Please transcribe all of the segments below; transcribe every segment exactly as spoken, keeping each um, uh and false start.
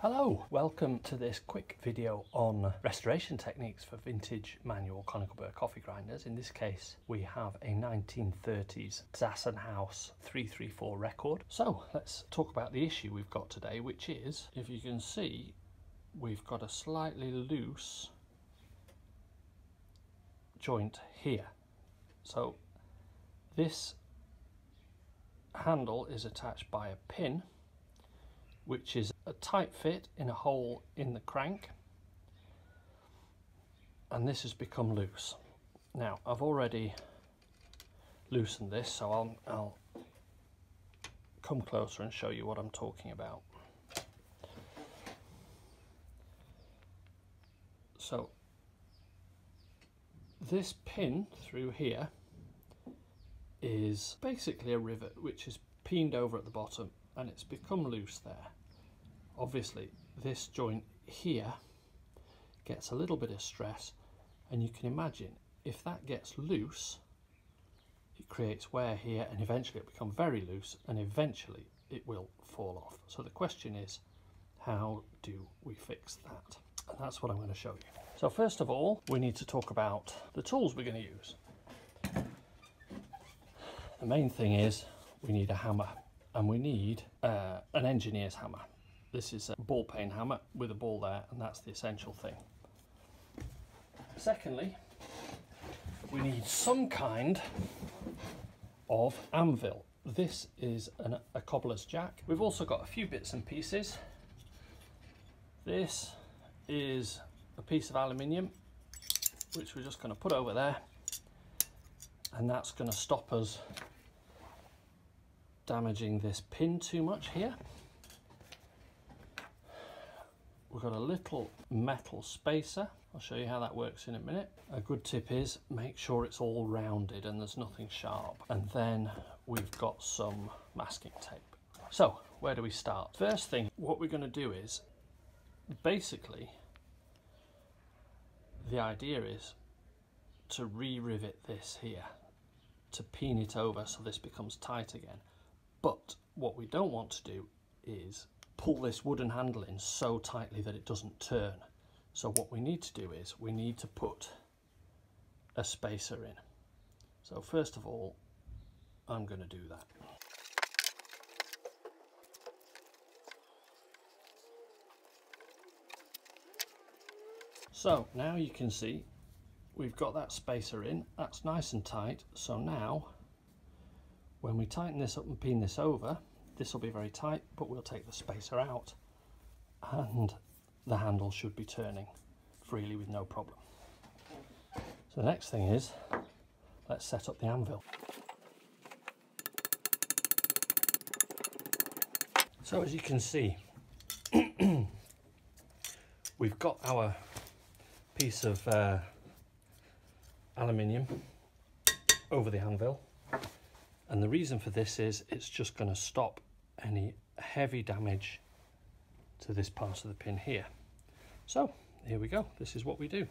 Hello, welcome to this quick video on restoration techniques for vintage manual conical burr coffee grinders. In this case, we have a nineteen thirties Zassenhaus three three four Record. So let's talk about the issue we've got today, which is, if you can see, we've got a slightly loose joint here. So this handle is attached by a pin, which is a tight fit in a hole in the crank, and this has become loose. Now, I've already loosened this, so I'll, I'll come closer and show you what I'm talking about. So this pin through here is basically a rivet which is pinned over at the bottom, and it's become loose there. Obviously, this joint here gets a little bit of stress, and you can imagine if that gets loose, it creates wear here, and eventually it becomes very loose, and eventually it will fall off. So the question is, how do we fix that? And that's what I'm going to show you. So first of all, we need to talk about the tools we're going to use. The main thing is we need a hammer, and we need uh, an engineer's hammer. This is a ball peen hammer with a ball there, and that's the essential thing. Secondly, we need some kind of anvil. This is an, a cobbler's jack. We've also got a few bits and pieces. This is a piece of aluminium, which we're just going to put over there, and that's going to stop us damaging this pin too much here. We've got a little metal spacer. I'll show you how that works in a minute. A good tip is make sure it's all rounded and there's nothing sharp. And then we've got some masking tape. So where do we start? First thing, what we're going to do is, basically, the idea is to re-rivet this here, to pin it over so this becomes tight again. But what we don't want to do is pull this wooden handle in so tightly that it doesn't turn. So what we need to do is we need to put a spacer in. So first of all, I'm going to do that. So now you can see we've got that spacer in. That's nice and tight. So now when we tighten this up and pin this over, this will be very tight, but we'll take the spacer out and the handle should be turning freely with no problem. So the next thing is, let's set up the anvil. So as you can see, we've got our piece of uh, aluminium over the anvil, and the reason for this is it's just going to stop any heavy damage to this part of the pin here. So here we go, this is what we do.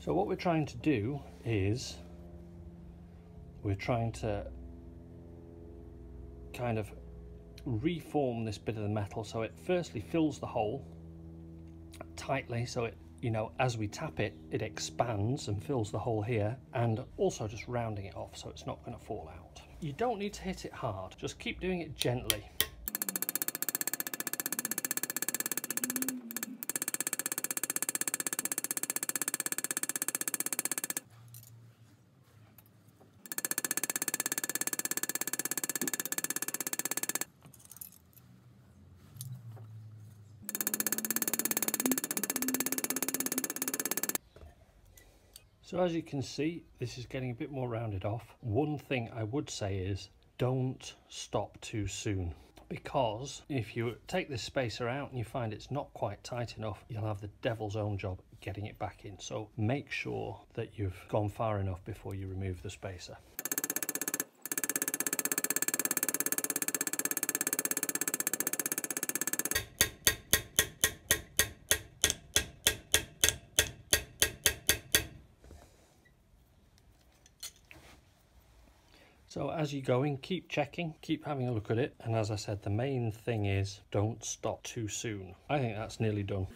So what we're trying to do is we're trying to kind of reform this bit of the metal so it firstly fills the hole tightly, so it, you know, as we tap it, it expands and fills the hole here, and also just rounding it off so it's not going to fall out. You don't need to hit it hard, just keep doing it gently. So as you can see, this is getting a bit more rounded off. One thing I would say is don't stop too soon, because if you take this spacer out and you find it's not quite tight enough, you'll have the devil's own job getting it back in. So make sure that you've gone far enough before you remove the spacer. So as you're going, keep checking, keep having a look at it, and as I said, the main thing is don't stop too soon. I think that's nearly done.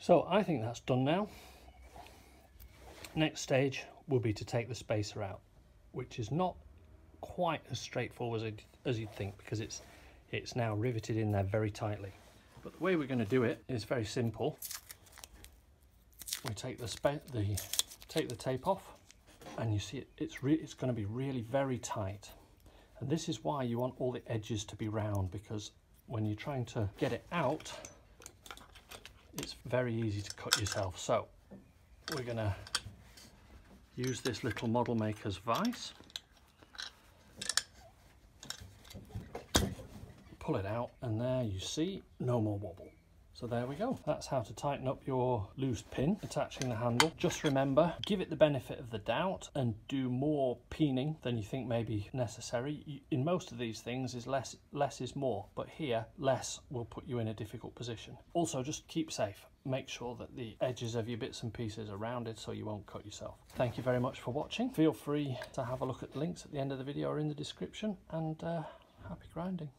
So I think that's done now. Next stage will be to take the spacer out, which is not quite as straightforward as you'd, as you'd think, because it's it's now riveted in there very tightly. But the way we're going to do it is very simple. We take the spa the take the tape off, and you see it, it's re it's going to be really very tight. And this is why you want all the edges to be round, because when you're trying to get it out, it's very easy to cut yourself. So we're going to use this little model maker's vise, pull it out, and there you see, no more wobble. So there we go. That's how to tighten up your loose pin attaching the handle. Just remember, give it the benefit of the doubt and do more peening than you think may be necessary. In most of these things, is less, less is more, but here less will put you in a difficult position. Also, just keep safe. Make sure that the edges of your bits and pieces are rounded so you won't cut yourself. Thank you very much for watching. Feel free to have a look at the links at the end of the video or in the description, and uh, happy grinding.